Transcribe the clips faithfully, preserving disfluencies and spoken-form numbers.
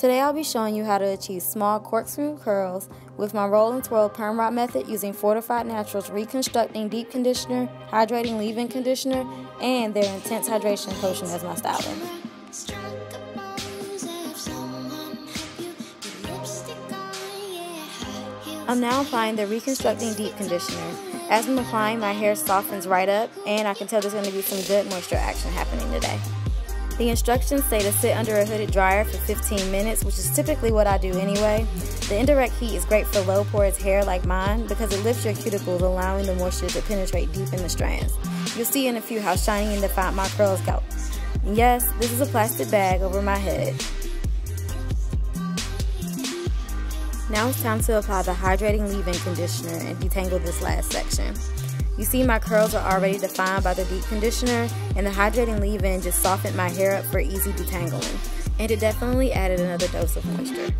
Today I'll be showing you how to achieve small corkscrew curls with my roll and twirl perm rock method using Fortify'd Naturals Reconstructing Deep Conditioner, Hydrating Leave-In Conditioner, and their Intense Hydration Potion as my styling. I'm now applying the Reconstructing Deep Conditioner. As I'm applying, my hair softens right up, and I can tell there's going to be some good moisture action happening today. The instructions say to sit under a hooded dryer for fifteen minutes, which is typically what I do anyway. The indirect heat is great for low porous hair like mine because it lifts your cuticles, allowing the moisture to penetrate deep in the strands. You'll see in a few how shiny and defined my curls got. Yes, this is a plastic bag over my head. Now it's time to apply the Hydrating Leave-In Conditioner and detangle this last section. You see my curls are already defined by the deep conditioner, and the Hydrating Leave-In just softened my hair up for easy detangling. And it definitely added another dose of moisture.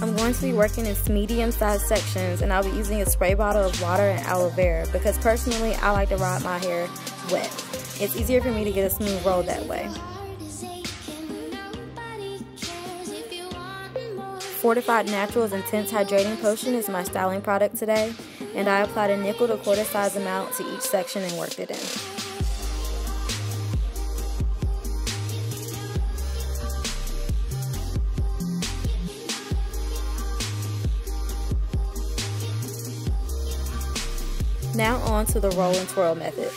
I'm going to be working in medium-sized sections, and I'll be using a spray bottle of water and aloe vera because personally I like to rob my hair wet. It's easier for me to get a smooth roll that way. Fortify'd Naturals Intense Hydrating Potion is my styling product today, and I applied a nickel to quarter size amount to each section and worked it in. Now on to the roll and twirl method.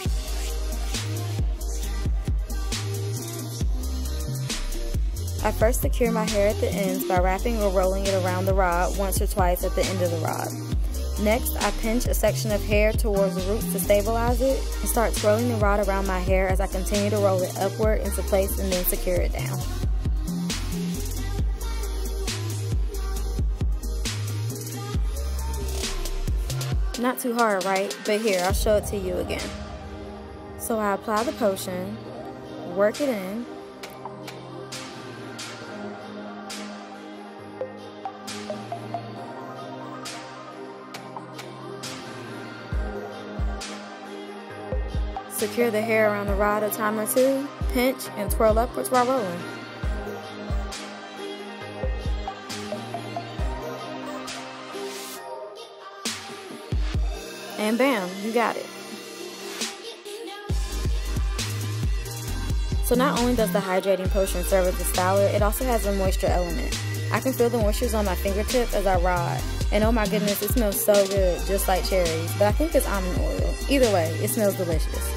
I first secure my hair at the ends by wrapping or rolling it around the rod once or twice at the end of the rod. Next, I pinch a section of hair towards the roots to stabilize it and start twirling the rod around my hair as I continue to roll it upward into place and then secure it down. Not too hard, right? But here, I'll show it to you again. So I apply the potion, work it in, secure the hair around the rod a time or two, pinch and twirl upwards while rolling. And bam, you got it. So not only does the hydrating potion serve as a styler, it also has a moisture element. I can feel the moistures on my fingertips as I rod. And oh my goodness, it smells so good, just like cherries. But I think it's almond oil. Either way, it smells delicious.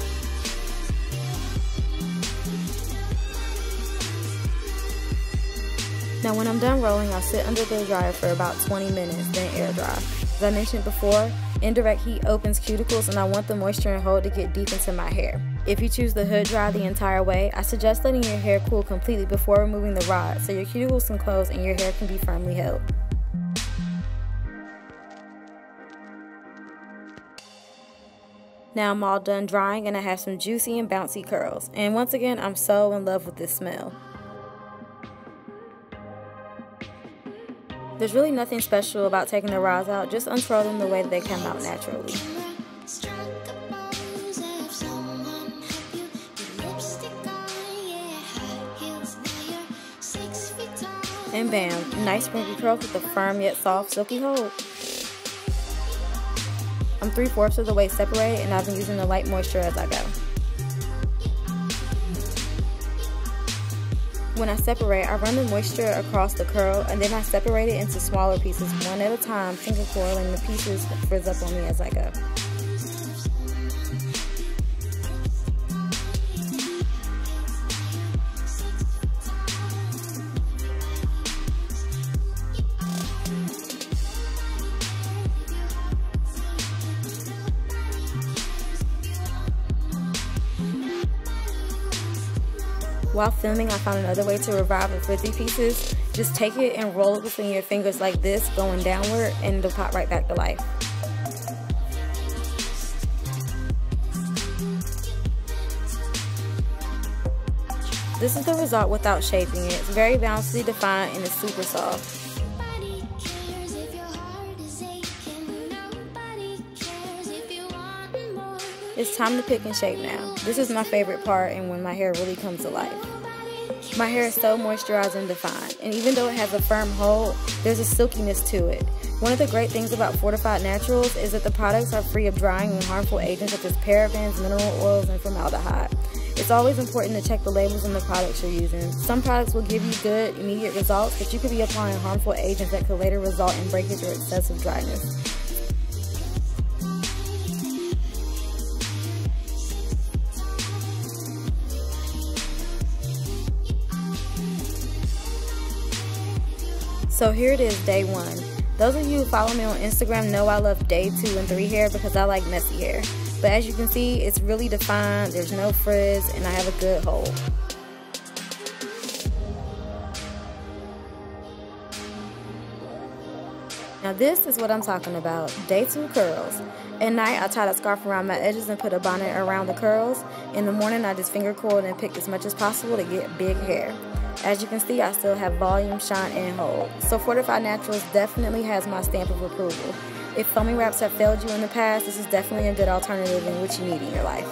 Now when I'm done rolling, I'll sit under the dryer for about twenty minutes, then air dry. As I mentioned before, indirect heat opens cuticles, and I want the moisture and hold to get deep into my hair. If you choose the hood dry the entire way, I suggest letting your hair cool completely before removing the rod so your cuticles can close and your hair can be firmly held. Now I'm all done drying, and I have some juicy and bouncy curls. And once again, I'm so in love with this smell. There's really nothing special about taking the rods out, just untwirl them the way that they come out naturally. And bam, nice wrinkly curls with a firm yet soft silky hold. I'm three-fourths of the way separated, and I've been using the light moisture as I go. When I separate, I run the moisture across the curl, and then I separate it into smaller pieces, one at a time, single coiling the pieces that frizz up on me as I go. While filming, I found another way to revive the frizzy pieces. Just take it and roll it between your fingers like this, going downward, and it'll pop right back to life. This is the result without shaping it. It's very bouncy, defined, and it's super soft. It's time to pick and shape now. This is my favorite part and when my hair really comes to life. My hair is so moisturized and defined, and even though it has a firm hold, there's a silkiness to it. One of the great things about Fortify'd Naturals is that the products are free of drying and harmful agents such as parabens, mineral oils, and formaldehyde. It's always important to check the labels on the products you're using. Some products will give you good, immediate results, but you could be applying harmful agents that could later result in breakage or excessive dryness. So here it is, day one. Those of you who follow me on Instagram know I love day two and three hair because I like messy hair. But as you can see, it's really defined, there's no frizz, and I have a good hold. Now this is what I'm talking about, day two curls. At night, I tied a scarf around my edges and put a bonnet around the curls. In the morning, I just finger coiled and picked as much as possible to get big hair. As you can see, I still have volume, shine, and hold. So Fortify'd Naturals definitely has my stamp of approval. If foaming wraps have failed you in the past, this is definitely a good alternative in what you need in your life.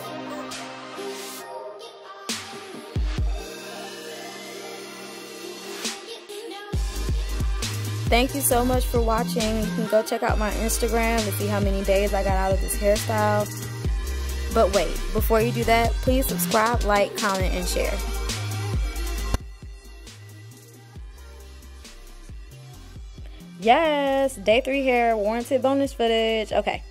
Thank you so much for watching. You can go check out my Instagram to see how many days I got out of this hairstyle. But wait, before you do that, please subscribe, like, comment, and share. Yes, day three hair warranted bonus footage. Okay.